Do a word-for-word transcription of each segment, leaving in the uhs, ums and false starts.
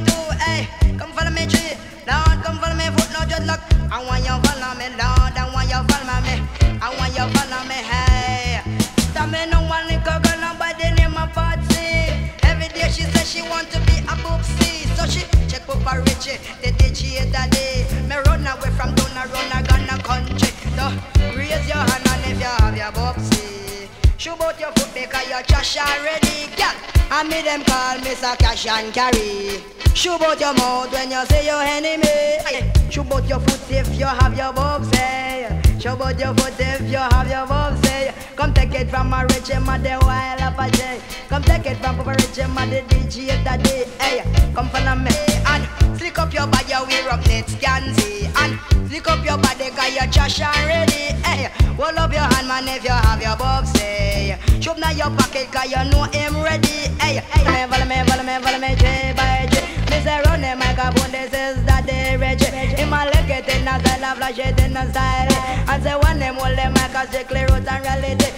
me too, hey. Come follow me, tree. Lord, come follow me, foot, no dreadlock. I want you follow me, Lord. I want you follow me. I want you follow me, hey. Tell me no one in Coco, nobody name my party. Every day she says she want to be a boopsie. So she check Papa Richie, the D J that day. Me run away from town, I run, I gonna country. So raise your hand and if you have your boopsie. Shoot out your foot because you're trash already, girl. And me them call me so cash and carry. Shoot out your mouth when you say your enemy. Shoot out your foot if you have your boobs, hey. Shoot out your foot if you have your boobs, hey. Come take it from a rich and mother while up a day. Come take it from a rich and mother D J that day, hey. Come follow me and slick up your body, wear up net scanty. And slick up your body cause you're trash already, hey. Hold up your hand man if you have your boobs, hey. Shoot now your pocket cause you know him ready, hey. Hey, follow me, follow me, follow me, J by J. Mister Run the microphone, this is that day, Reggie. In my leg it in a style, I flash it in a style. And say one name, hold the mic, I strictly roots and reality.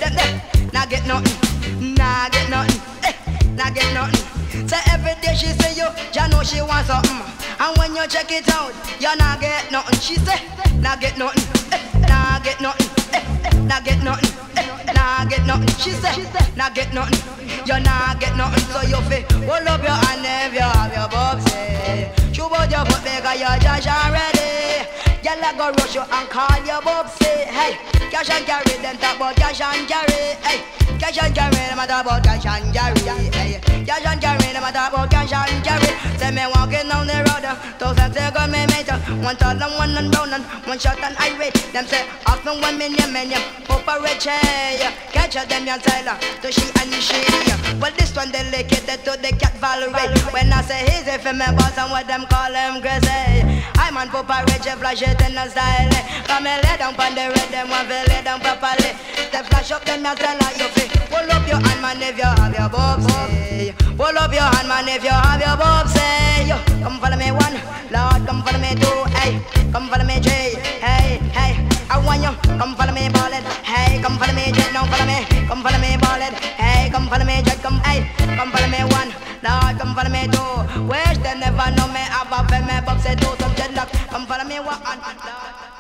Nah get nothing, nah get nothing, nah get nothing. Say every day she see you, you know she wants something. And when you check it out, you nah get nothing. She say, nah get nothing, nah get nothing, nah get nothing, nah get nothing. She say, nah get nothing, you nah get nothing. So you feel, hold up your hand if you have your bob. Your foot because you're judge already. Girl I go rush you and call your bobsy. Hey, cash and carry, them talk about cash and carry. Hey, cash and carry, them talk about cash and carry. Hey, cash and carry, them talk about cash and carry. Say me walking down the road, thousands they got me mate. One tall and one and round and one short and irate. Them say ask them one million million, Papa Richie. Catch up them young sailor, to she and she. Well this one dedicated to the cat Valerie. When I say he's a female boss and what them call him crazy. I'm on Papa Richie, flash it in a style. Come and lay down on the red, them one will lay down properly. Them flash up them young sailor, you feel. Pull up your hand man if you have your bobs. Pull up your hand man if you have your bobs. Yo, come follow me one, Lord, come follow me two, hey. Come follow me three, hey, hey. I want you, come follow me ballin', hey. Come follow me three, now follow me, come follow me ballin', hey. Come follow me three, come, hey. Come follow me one, Lord, come follow me two. Wish they never know me, I've a me, but say two, some dreadlock. Come follow me one, Lord.